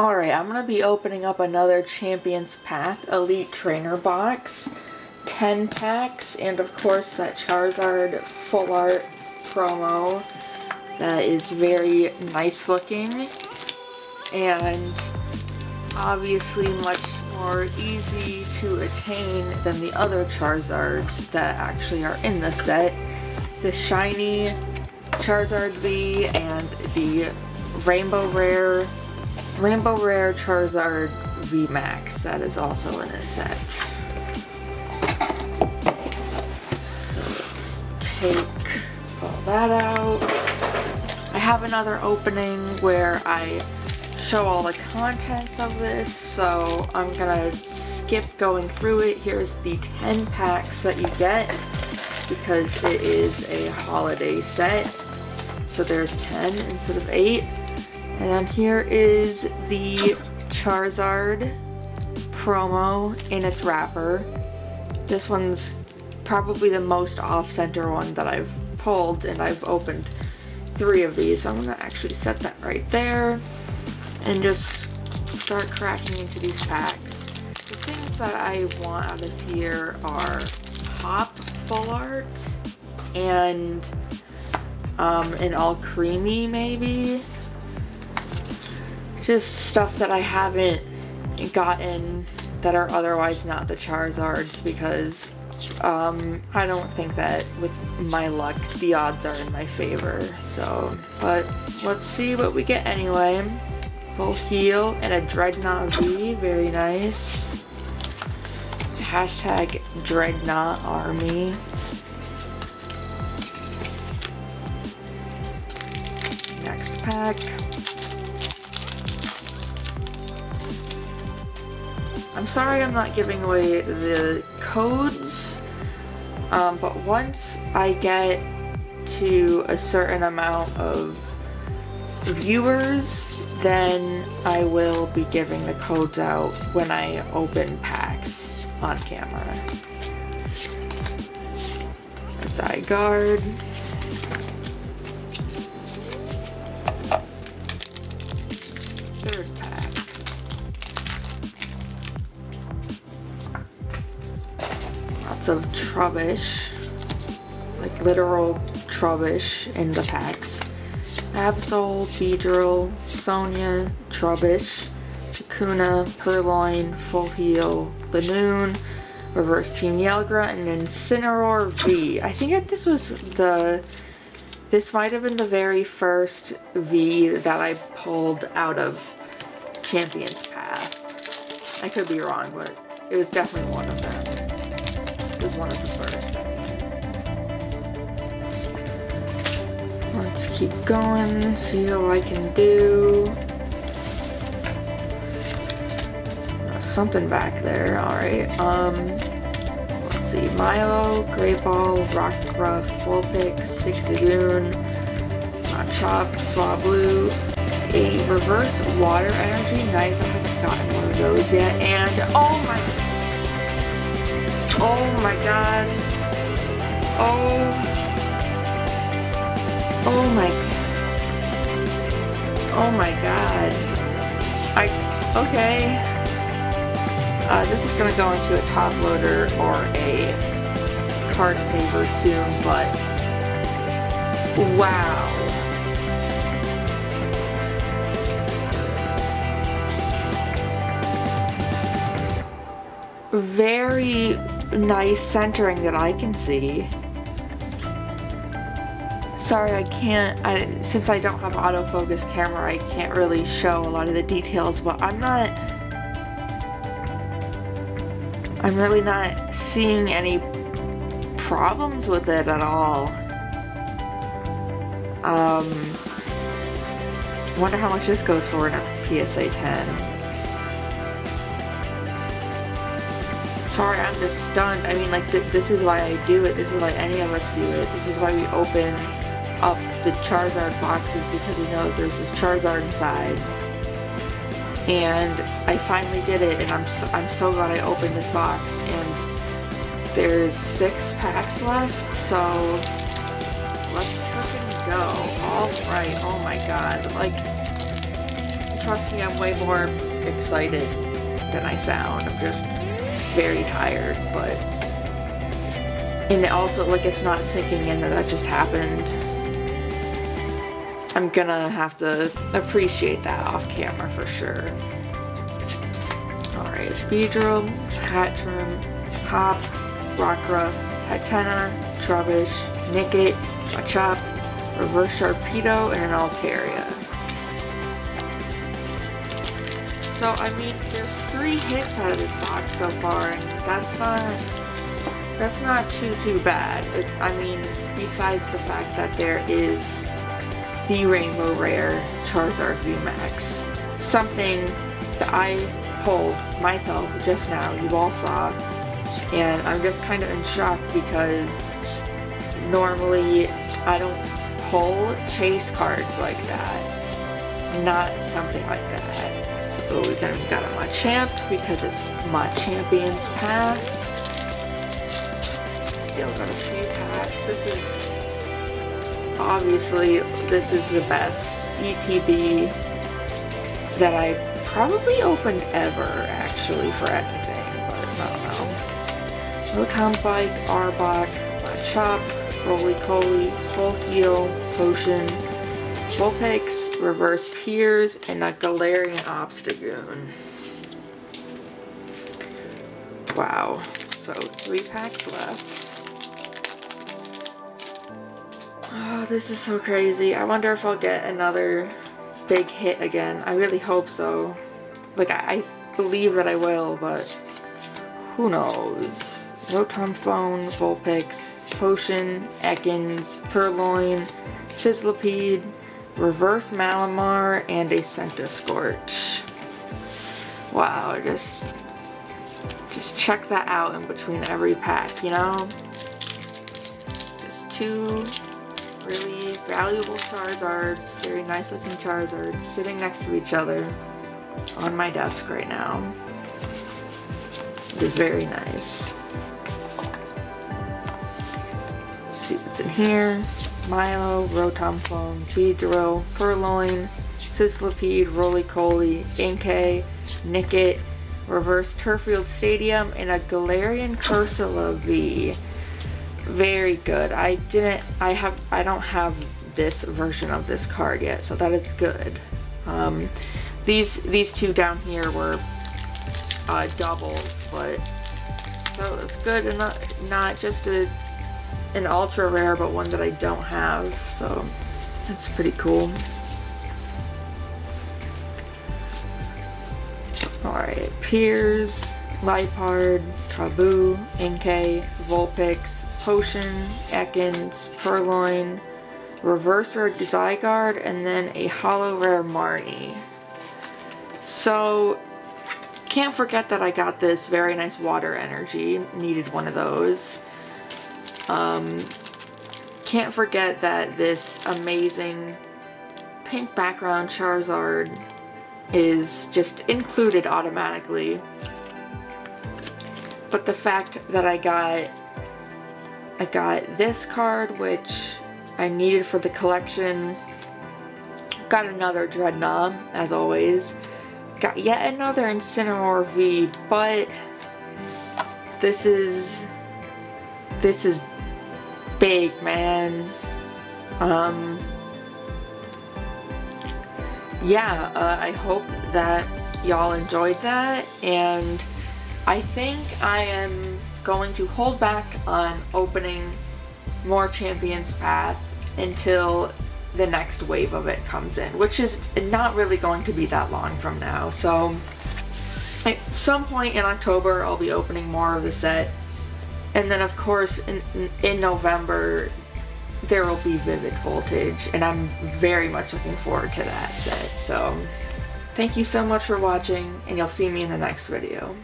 Alright, I'm going to be opening up another Champion's Path Elite Trainer Box. 10 packs, and of course that Charizard full art promo that is very nice looking. And obviously much more easy to attain than the other Charizards that actually are in the set. The shiny Charizard V and the Rainbow Rare Charizard V Max that is also in this set. So let's take all that out. I have another opening where I show all the contents of this, so I'm gonna skip going through it. Here's the 10 packs that you get because it is a holiday set. So there's 10 instead of 8. And then here is the Charizard promo in its wrapper. This one's probably the most off-center one that I've pulled, and I've opened 3 of these, so I'm gonna actually set that right there and just start cracking into these packs. The things that I want out of here are Pop full art and an All Creamy maybe. Just stuff that I haven't gotten that are otherwise not the Charizards, because I don't think that with my luck the odds are in my favor. So, but let's see what we get anyway. Full heal and a Dreadnought V, very nice. Hashtag Dreadnought Army. Next pack. I'm sorry I'm not giving away the codes, but once I get to a certain amount of viewers, then I will be giving the codes out when I open packs on camera. Zygarde. Third pack. Lots of Trubbish, like literal Trubbish in the packs. Absol, Beedrill, Sonya, Trubbish, Kakuna, Purloin, Full Heal, Lanoon, Reverse Team Yelgra, and Incineroar V. I think that this was this might have been the very first V that I pulled out of Champion's Path. I could be wrong, but it was definitely one of them. It was one of the first. Let's keep going, see how I can do. Something back there, alright. Let's see, Milo, Great Ball, Rockruff, Vulpix, Sixagoon, Machop, Swablu, a reverse water energy. Nice, I haven't gotten one of those yet. And oh my god. Oh my god. Okay. This is gonna go into a top loader or a card saver soon, but wow. Very nice centering that I can see. Sorry, since I don't have autofocus camera, I can't really show a lot of the details, but I'm really not seeing any problems with it at all. Wonder how much this goes for in a PSA 10. Sorry, I'm just stunned. I mean, like, this is why I do it. This is why any of us do it. This is why we open up the Charizard boxes, because we know there's this Charizard inside. And I finally did it, and I'm so glad I opened this box. And there's 6 packs left, so let's fucking go. All right, oh my god, like Trust me, I'm way more excited than I sound. I'm just very tired, but... And also, like, it's not sinking in that that just happened. I'm gonna have to appreciate that off camera for sure. Alright, Speedrill, Hatchrim, Hop, Rockruff, Hatena, Trubbish, Nickit, Machop, Reverse Sharpedo, and an Altaria. So, I mean, there's 3 hits out of this box so far, and that's not too bad. It, I mean, besides the fact that there is the Rainbow Rare Charizard V Max, something that I pulled myself just now, you all saw, and I'm just kind of in shock because normally I don't pull chase cards like that, not something like that. So we then got a Machamp because it's my Champion's Path. Still got a few packs. This is... Obviously, this is the best ETB that I probably opened ever, actually, for anything, but I don't know. Recombike, Arbok, Machop, Roly-Coly, Hulkeel, Potion, Vulpix, Reverse Piers, and a Galarian Obstagoon. Wow. So, 3 packs left. Oh, this is so crazy. I wonder if I'll get another big hit again. I really hope so. Like, I believe that I will, but who knows? Rotomphone, Vulpix, Potion, Ekans, Purloin, Sizzlipede, Reverse Malamar, and a Centiskorch. Wow, just check that out in between every pack, you know? Just 2... really valuable Charizards, very nice looking Charizards, sitting next to each other on my desk right now. It is very nice. Let's see what's in here. Milo, Rotomphone, Beedrill, Purloin, Sizzlipede, Roly-Coly, Inkay, Nickit, Reverse Turffield Stadium, and a Galarian Cursula V. Very good. I don't have this version of this card yet, so that is good. These 2 down here were doubles, but so it's good, and not just an ultra rare, but one that I don't have, so that's pretty cool. Alright, Piers, Lipard, Kabu, Inkay, Vulpix, Potion, Ekans, Purloin, Reverse Rare Zygarde, and then a Hollow Rare Marnie. So, can't forget that I got this very nice Water Energy. Needed one of those. Can't forget that this amazing pink background Charizard is just included automatically. But the fact that I got this card, which I needed for the collection, got another Dreadnought, as always, got yet another Incineroar V, but this is big, man. I hope that y'all enjoyed that, and I think I am going to hold back on opening more Champion's Path until the next wave of it comes in, which is not really going to be that long from now. So at some point in October, I'll be opening more of the set, and then of course in November there will be Vivid Voltage, and I'm very much looking forward to that set. So thank you so much for watching, and you'll see me in the next video.